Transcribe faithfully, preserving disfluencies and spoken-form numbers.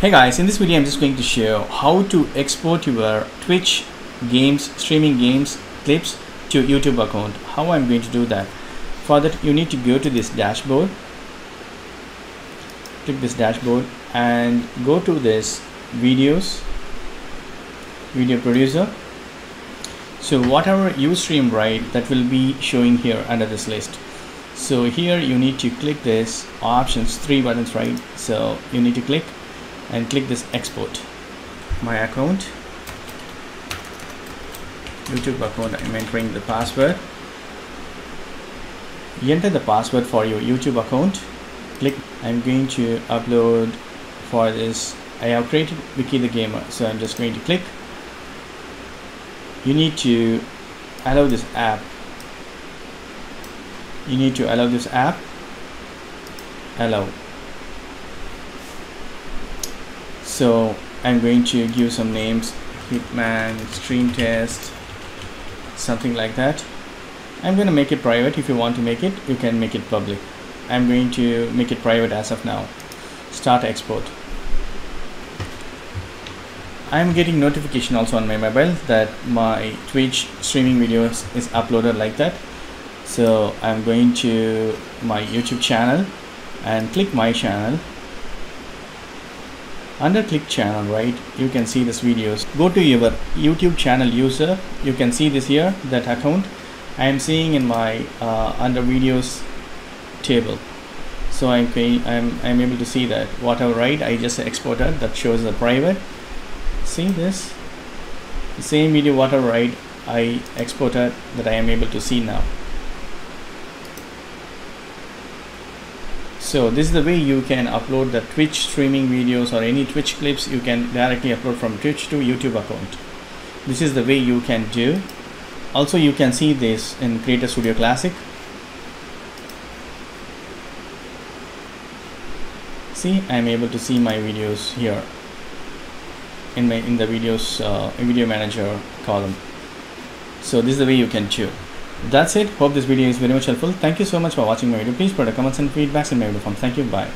Hey guys, in this video I'm just going to show how to export your Twitch games, streaming games, clips to YouTube account. How I'm going to do that? For that you need to go to this dashboard, click this dashboard and go to this videos, video producer. So whatever you stream, right, that will be showing here under this list. So here you need to click this options, three buttons, right? So you need to click and click this export my account, YouTube account. I'm entering the password. You enter the password for your YouTube account. Click. I'm going to upload for this. I have created Wiki the Gamer, so I'm just going to click. You need to allow this app. You need to allow this app. Allow. So I'm going to give some names, Hitman, Stream Test, something like that. I'm going to make it private. If you want to make it, you can make it public. I'm going to make it private as of now. Start export. I'm getting notification also on my mobile that my Twitch streaming videos is uploaded like that. So I'm going to my YouTube channel and click my channel. Under click channel, right, you can see this videos. Go to your YouTube channel user. You can see this here, that account I am seeing in my uh, under videos table. So I'm, I'm, I'm able to see that whatever, right, I just exported, that shows the private. See this, the same video whatever, right, I exported, that I am able to see now. So this is the way you can upload the Twitch streaming videos or any Twitch clips. You can directly upload from Twitch to YouTube account. This is the way you can do. Also you can see this in Creator Studio Classic. See, I am able to see my videos here in my in the videos uh, video manager column. So this is the way you can do. That's it. Hope this video is very much helpful. Thank you so much for watching my video. Please put a comments and feedbacks in my video form. Thank you. Bye.